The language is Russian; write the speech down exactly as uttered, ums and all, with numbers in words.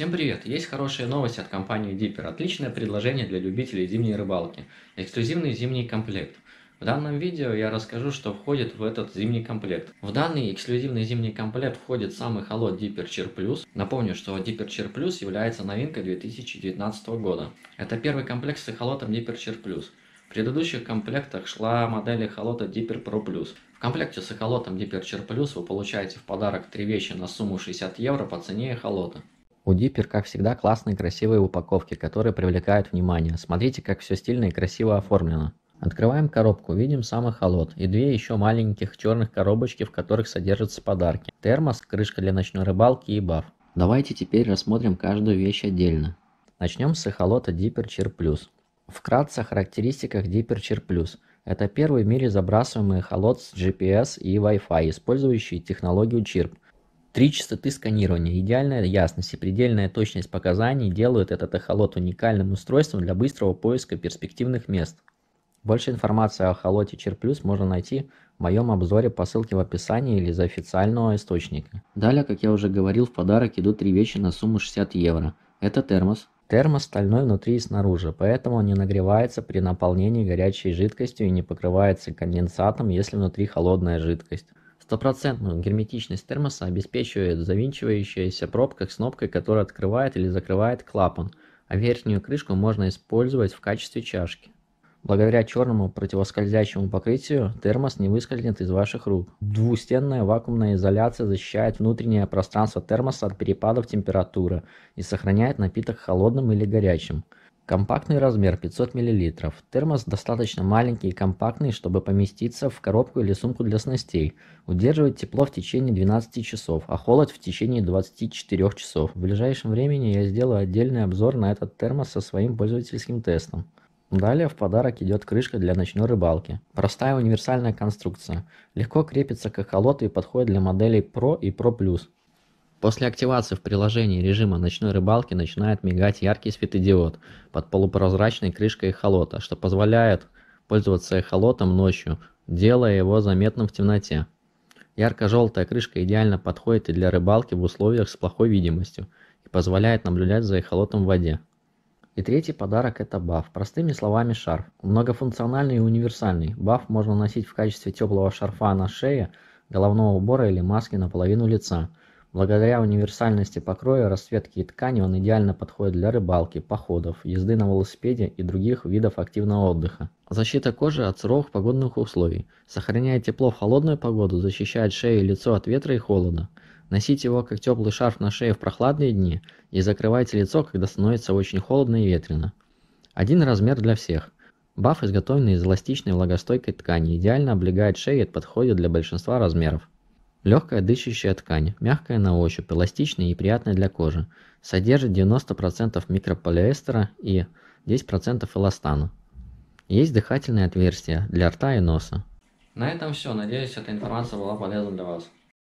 Всем привет! Есть хорошие новости от компании Deeper. Отличное предложение для любителей зимней рыбалки. Эксклюзивный зимний комплект. В данном видео я расскажу, что входит в этот зимний комплект. В данный эксклюзивный зимний комплект входит самый холод Deeper CHIRP+. Напомню, что Deeper CHIRP+ является новинкой две тысячи девятнадцатого года. Это первый комплект с эхолотом Deeper CHIRP+. В предыдущих комплектах шла модель эхолота Deeper PRO+. В комплекте с эхолотом Deeper CHIRP+ вы получаете в подарок три вещи на сумму шестьдесят евро по цене эхолота. У Deeper, как всегда, классные красивые упаковки, которые привлекают внимание. Смотрите, как все стильно и красиво оформлено. Открываем коробку, видим сам эхолот и две еще маленьких черных коробочки, в которых содержатся подарки. Термос, крышка для ночной рыбалки и баф. Давайте теперь рассмотрим каждую вещь отдельно. Начнем с эхолота Deeper CHIRP+. Вкратце о характеристиках Deeper CHIRP+. Это первый в мире забрасываемый эхолот с джи пи эс и Wi-Fi, использующий технологию Chirp. Три частоты сканирования, идеальная ясность и предельная точность показаний делают этот эхолот уникальным устройством для быстрого поиска перспективных мест. Больше информации о эхолоте CHIRP+ можно найти в моем обзоре по ссылке в описании или из официального источника. Далее, как я уже говорил, в подарок идут три вещи на сумму шестьдесят евро. Это термос. Термос стальной внутри и снаружи, поэтому он не нагревается при наполнении горячей жидкостью и не покрывается конденсатом, если внутри холодная жидкость. Стопроцентную герметичность термоса обеспечивает завинчивающаяся пробка с кнопкой, которая открывает или закрывает клапан, а верхнюю крышку можно использовать в качестве чашки. Благодаря черному противоскользящему покрытию термос не выскользнет из ваших рук. Двустенная вакуумная изоляция защищает внутреннее пространство термоса от перепадов температуры и сохраняет напиток холодным или горячим. Компактный размер пятьсот миллилитров. Термос достаточно маленький и компактный, чтобы поместиться в коробку или сумку для снастей. Удерживает тепло в течение двенадцати часов, а холод в течение двадцати четырёх часов. В ближайшем времени я сделаю отдельный обзор на этот термос со своим пользовательским тестом. Далее в подарок идет крышка для ночной рыбалки. Простая универсальная конструкция. Легко крепится к эхолоту и подходит для моделей Pro и Pro+. После активации в приложении режима ночной рыбалки начинает мигать яркий светодиод под полупрозрачной крышкой эхолота, что позволяет пользоваться эхолотом ночью, делая его заметным в темноте. Ярко-желтая крышка идеально подходит и для рыбалки в условиях с плохой видимостью и позволяет наблюдать за эхолотом в воде. И третий подарок — это баф. Простыми словами, шарф. Многофункциональный и универсальный. Баф можно носить в качестве теплого шарфа на шее, головного убора или маски на половину лица. Благодаря универсальности покроя, расцветки и ткани он идеально подходит для рыбалки, походов, езды на велосипеде и других видов активного отдыха. Защита кожи от суровых погодных условий. Сохраняет тепло в холодную погоду, защищает шею и лицо от ветра и холода. Носите его как теплый шарф на шее в прохладные дни и закрывайте лицо, когда становится очень холодно и ветрено. Один размер для всех. Баф изготовлен из эластичной влагостойкой ткани, идеально облегает шею и подходит для большинства размеров. Легкая дышащая ткань, мягкая на ощупь, эластичная и приятная для кожи. Содержит девяносто процентов микрополиэстера и десять процентов эластана. Есть дыхательные отверстия для рта и носа. На этом все. Надеюсь, эта информация была полезна для вас.